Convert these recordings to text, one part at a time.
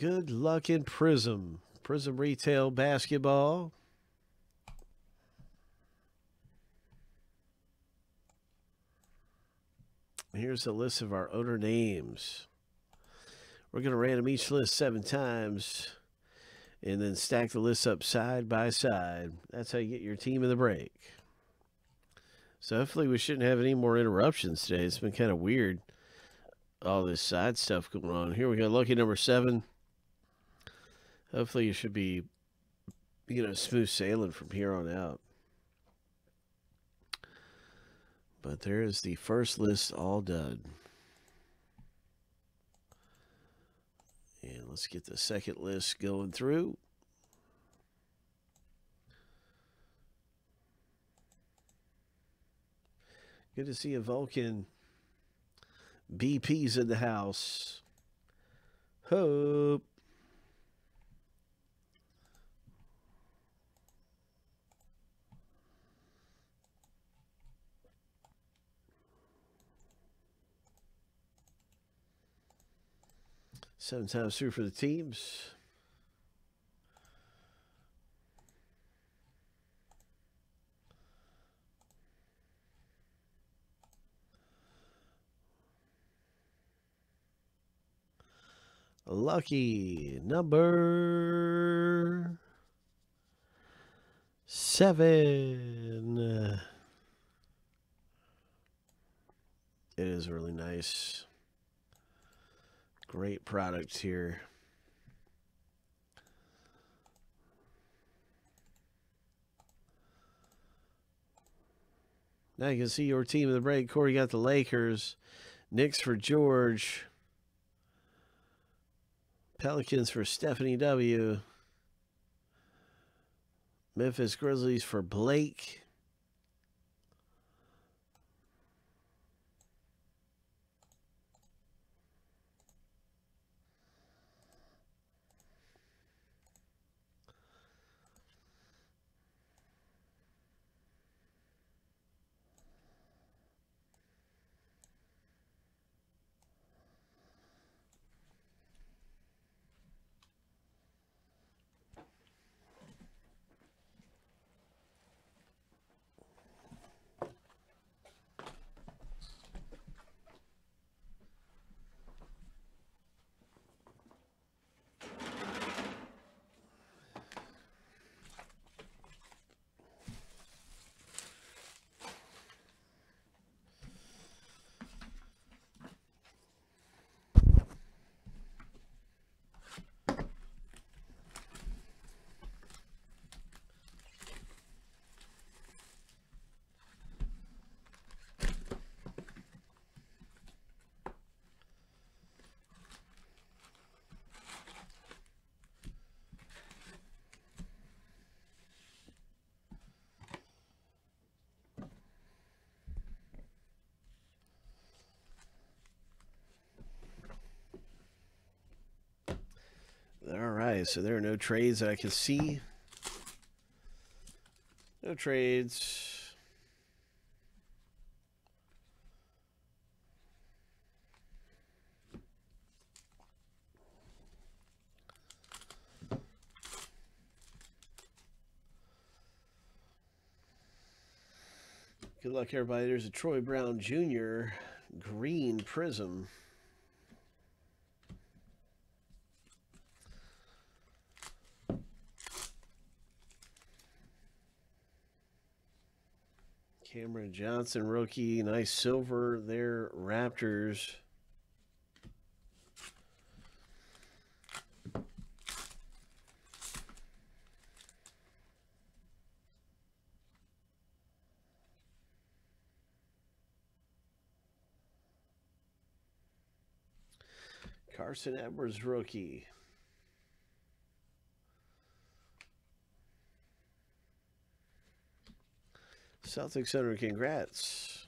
Good luck in Prizm. Prizm Retail Basketball. Here's a list of our owner names. We're going to random each list 7 times and then stack the lists up side by side. That's how you get your team in the break. So hopefully we shouldn't have any more interruptions today. It's been kind of weird, all this side stuff going on. Here we go, lucky number 7. Hopefully you should be, you know, smooth sailing from here on out. But there is the first list all done. And let's get the second list going through. Good to see a Vulcan. BP's in the house. Hope. Seven times through for the teams. Lucky number 7. It is really nice. Great product here. Now you can see your team in the break. Corey got the Lakers. Knicks for George. Pelicans for Stephanie W. Memphis Grizzlies for Blake. All right, so there are no trades that I can see. No trades. Good luck, everybody. There's a Troy Brown Jr. green Prizm. Cameron Johnson, rookie. Nice silver there, Raptors. Carson Edwards, rookie. Southwestern Center, congrats.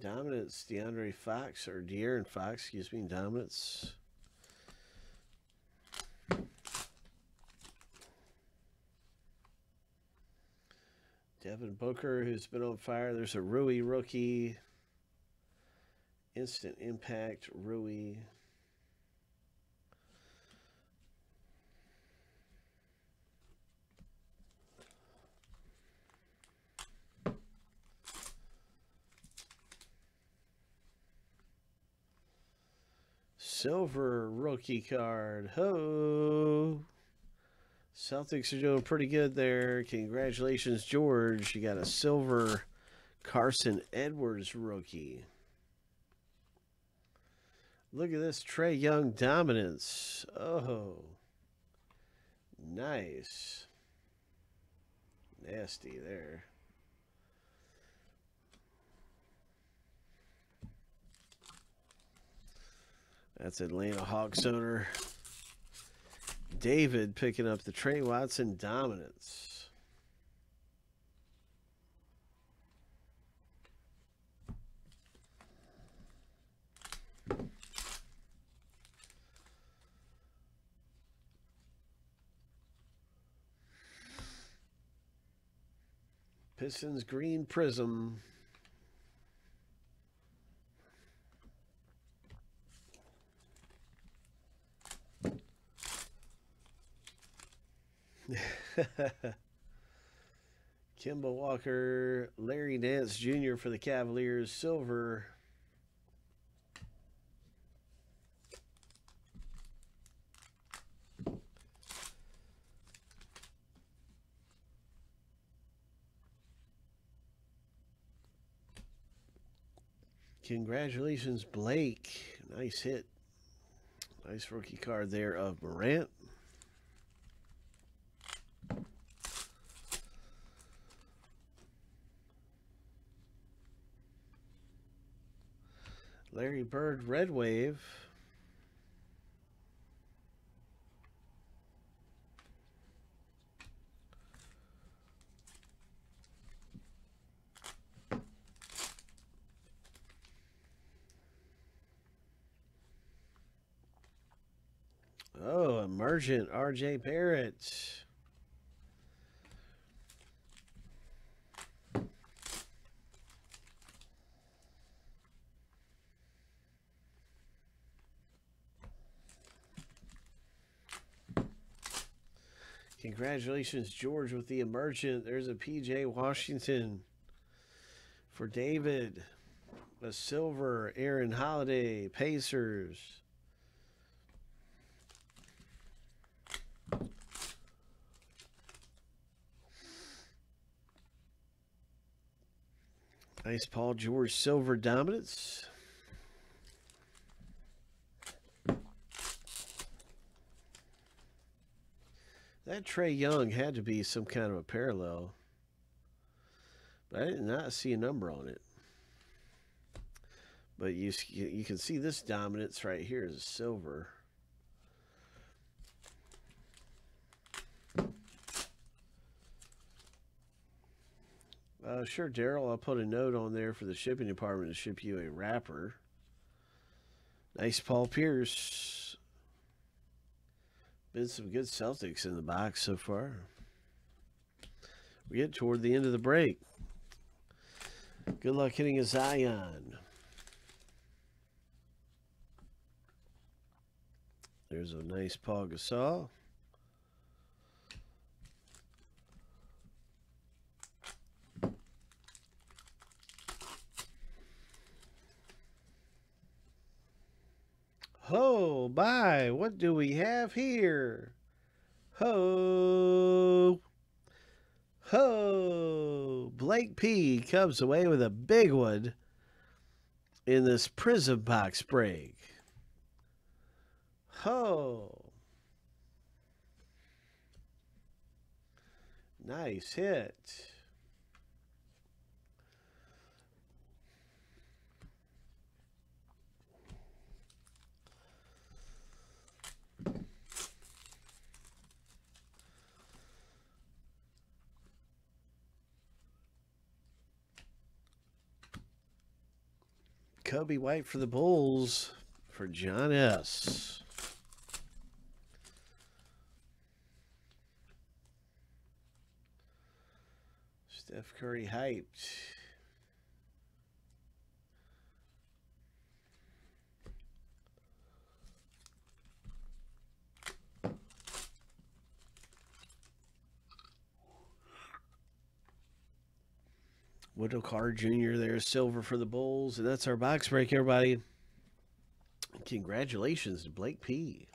Dominance, DeAndre Fox, or De'Aaron Fox, excuse me, Dominance. Devin Booker, who's been on fire. There's a Rui rookie. Instant impact, Rui. Silver rookie card. Ho! Celtics are doing pretty good there. Congratulations, George. You got a silver Carson Edwards rookie. Look at this. Trae Young dominance. Oh. Nice. Nasty there. That's Atlanta Hawks owner David picking up the Trey Watson dominance. Pistons green prism. Kemba Walker, Larry Dance Jr. for the Cavaliers, silver. Congratulations, Blake. Nice hit. Nice rookie card there of Morant. Larry Bird, Red Wave. Oh, emergent R.J. Barrett. Congratulations, George, with the emergent. There's a P.J. Washington for David. A silver Aaron Holiday, Pacers. Nice Paul George silver dominance. That Trae Young had to be some kind of a parallel, but I did not see a number on it. But you can see this dominance right here is silver. Sure, Daryl, I'll put a note on there for the shipping department to ship you a wrapper. Nice Paul Pierce. Been some good Celtics in the box so far. We get toward the end of the break. Good luck hitting a Zion. There's a nice Paul Gasol. Ho, bye. What do we have here? Ho. Ho. Blake P comes away with a big one in this Prizm box break. Ho. Nice hit. Coby White for the Bulls for John S. Steph Curry hyped. Wendall Carr Jr. there, silver for the Bulls. And that's our box break, everybody. Congratulations to Blake P.